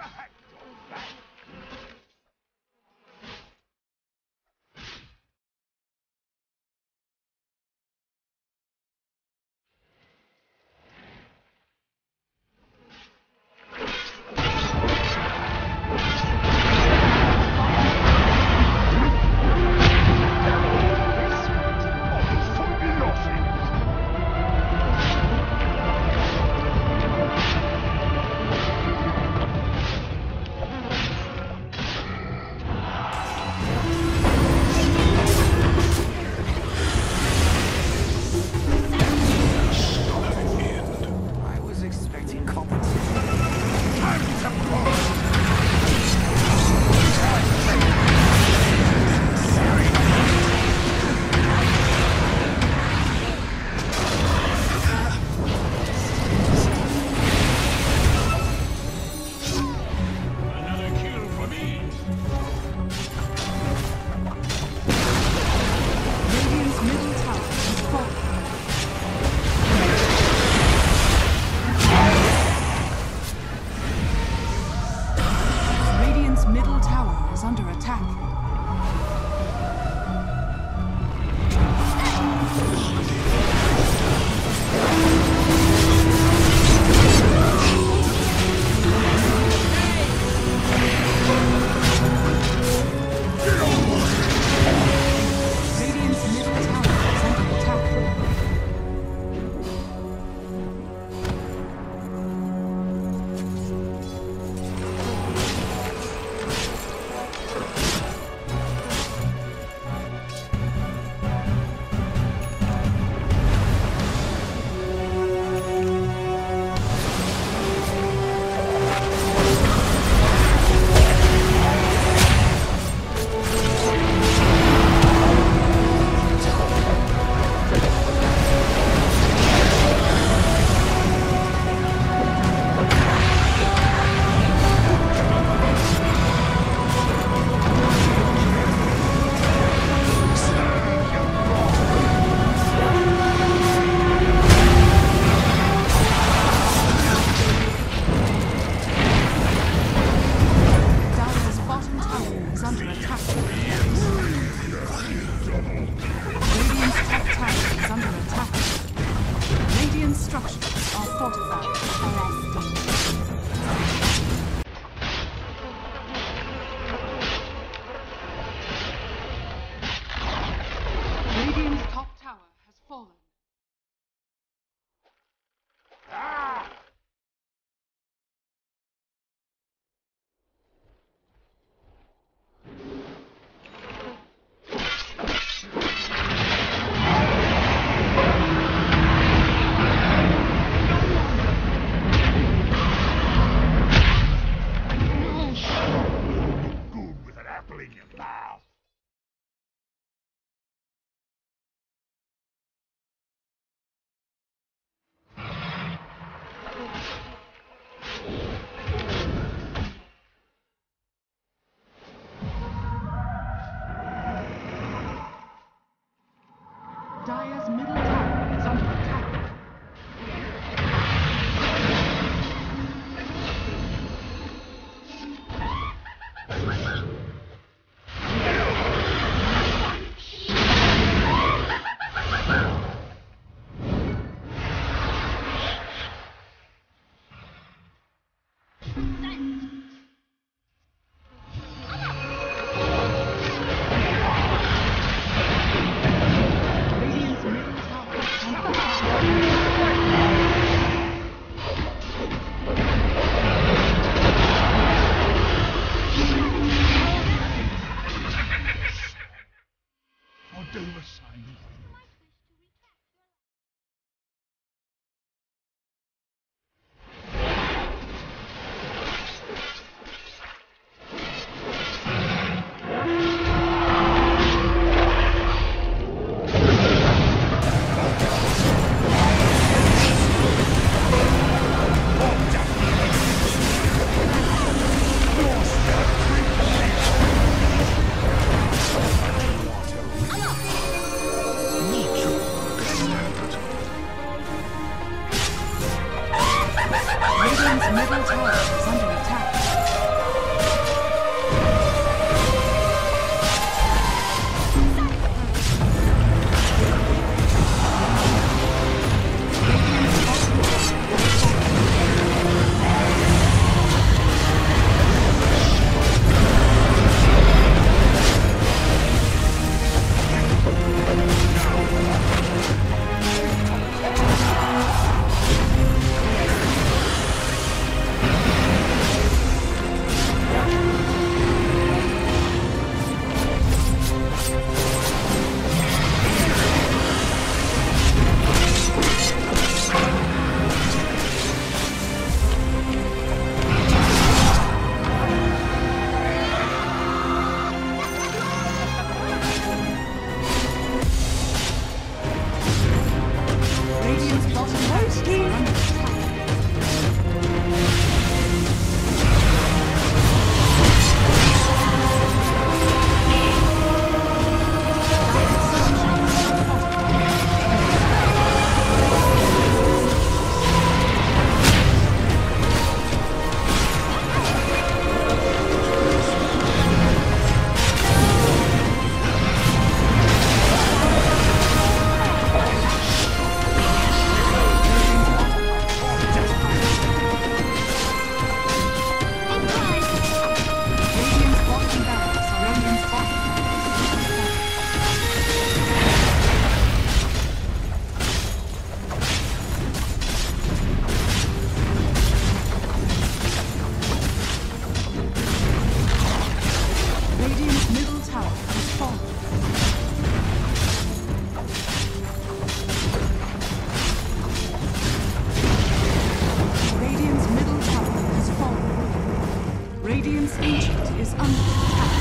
Radiant's middle tower Radiant's ancient is under attack.